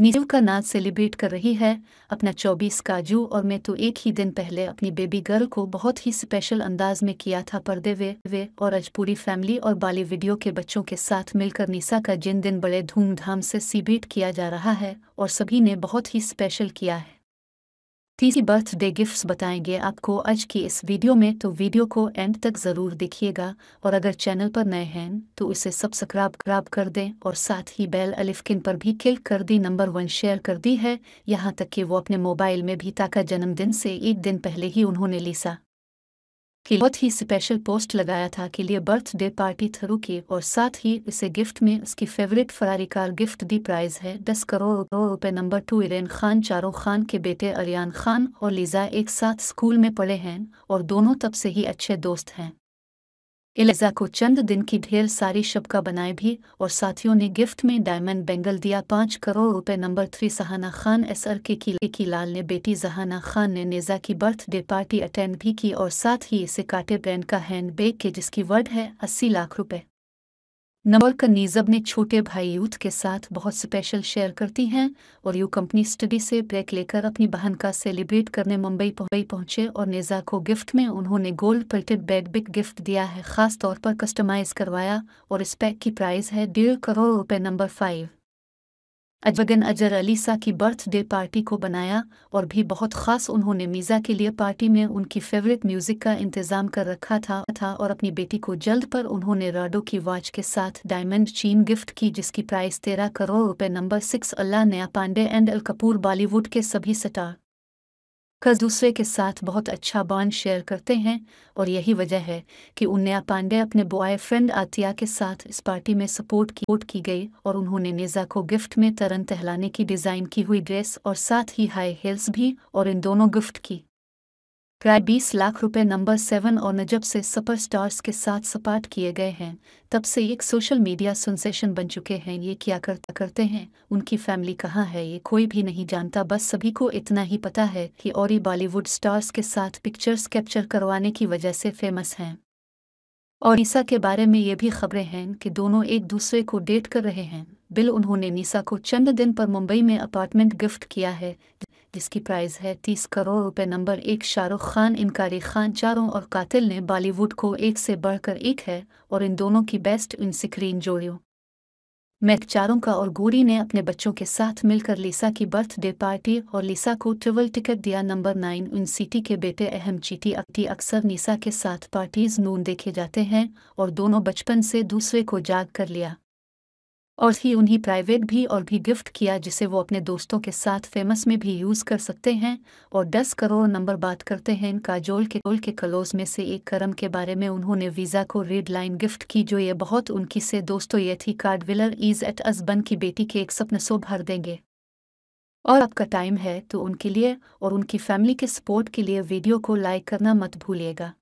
नीजू का नाच सेलिब्रेट कर रही है अपना 24। काजू और मैं तो एक ही दिन पहले अपनी बेबी गर्ल को बहुत ही स्पेशल अंदाज में किया था पर्दे वे और आज पूरी फैमिली और बाली वीडियो के बच्चों के साथ मिलकर निसा का जन्मदिन बड़े धूमधाम से सेलिब्रेट किया जा रहा है और सभी ने बहुत ही स्पेशल किया है। तीसरी बर्थडे गिफ्ट्स बताएंगे आपको आज की इस वीडियो में, तो वीडियो को एंड तक ज़रूर देखिएगा और अगर चैनल पर नए हैं तो इसे सब्सक्राइब कर दें और साथ ही बेल आइकन पर भी क्लिक कर दी। नंबर 1 शेयर कर दी है, यहाँ तक कि वो अपने मोबाइल में भी ताका जन्मदिन से एक दिन पहले ही उन्होंने लीसा कि बहुत ही स्पेशल पोस्ट लगाया था के लिए बर्थडे पार्टी थ्रू की और साथ ही इसे गिफ्ट में उसकी फेवरेट फरारी कार गिफ्ट दी। प्राइस है 10 करोड़ रुपए। नंबर 2 आर्यन खान। शाहरुख खान के बेटे आर्यन खान और लीसा एक साथ स्कूल में पढ़े हैं और दोनों तब से ही अच्छे दोस्त हैं। लीसा को चंद दिन की ढेर सारी शबका बनाए भी और साथियों ने गिफ्ट में डायमंड बैंगल दिया 5 करोड़ रुपए। नंबर 3 सहाना खान। SRK की लाल ने बेटी जहाना खान ने लीसा की बर्थडे पार्टी अटेंड भी की और साथ ही इसे काटे ब्रांड का हैंड बैग के जिसकी वर्थ है 80 लाख रुपए। नंबर 1 नीजब ने छोटे भाई यूथ के साथ बहुत स्पेशल शेयर करती हैं और यू कंपनी स्टडी से ब्रेक लेकर अपनी बहन का सेलिब्रेट करने मुंबई पहुंचे और लीसा को गिफ्ट में उन्होंने गोल्ड प्लेटेड बैग गिफ्ट दिया है, खास तौर पर कस्टमाइज करवाया और इस पैक की प्राइस है 1.5 करोड़ रुपए। नंबर 5 अजय देवगन। अजय लीसा की बर्थडे पार्टी को बनाया और भी बहुत खास, उन्होंने लीसा के लिए पार्टी में उनकी फेवरेट म्यूजिक का इंतजाम कर रखा था और अपनी बेटी को जल्द पर उन्होंने राडो की वॉच के साथ डायमंड चेन गिफ्ट की जिसकी प्राइस 13 करोड़ रुपए। नंबर 6 अल्ला नया पांडे एंड अल कपूर बॉलीवुड के सभी स्टार एक दूसरे के साथ बहुत अच्छा बॉन्ड शेयर करते हैं और यही वजह है कि उन्या पांडे अपने बॉयफ्रेंड आतिया के साथ इस पार्टी में सपोर्ट की गई और उन्होंने लीसा को गिफ्ट में तरन टहलाने की डिज़ाइन की हुई ड्रेस और साथ ही हाई हील्स भी और इन दोनों गिफ्ट की प्राय 20 लाख रुपए। नंबर 7 और नजब से सुपरस्टार्स के साथ सपाट किए गए हैं, तब से एक सोशल मीडिया सेंसेशन बन चुके हैं। ये क्या करते हैं, उनकी फैमिली कहाँ है ये कोई भी नहीं जानता, बस सभी को इतना ही पता है कि और ये बॉलीवुड स्टार्स के साथ पिक्चर्स कैप्चर करवाने की वजह से फेमस हैं। और लीसा के बारे में ये भी खबरें हैं कि दोनों एक दूसरे को डेट कर रहे हैं। उन्होंने लीसा को चंद दिन पर मुंबई में अपार्टमेंट गिफ्ट किया है जिसकी प्राइस है 30 करोड़ रुपए। नंबर 1 शाहरुख खान। इनकारी खान चारों और कातिल ने बॉलीवुड को एक से बढ़कर एक है और इन दोनों की बेस्ट इन स्क्रीन जोड़ियों मैक चारों का और गोरी ने अपने बच्चों के साथ मिलकर लीसा की बर्थडे पार्टी और लीसा को ट्रेवल टिकट दिया। नंबर 9 उन सिटी के बेटे अहम चीटी अक्सर लीसा के साथ पार्टीज नून देखे जाते हैं और दोनों बचपन से दूसरे को जाग कर लिया और ही उन्हें प्राइवेट भी और भी गिफ्ट किया जिसे वो अपने दोस्तों के साथ फेमस में भी यूज़ कर सकते हैं और 10 करोड़। नंबर बात करते हैं इन काजोल के क्लोज में से एक करम के बारे में। उन्होंने वीज़ा को रेड लाइन गिफ्ट की जो ये बहुत उनकी से दोस्तों ये थी कार्ड विलर इज एट अजबन की बेटी के एक सपन सो भर देंगे और आपका टाइम है तो उनके लिए और उनकी फैमिली के सपोर्ट के लिए वीडियो को लाइक करना मत भूलिएगा।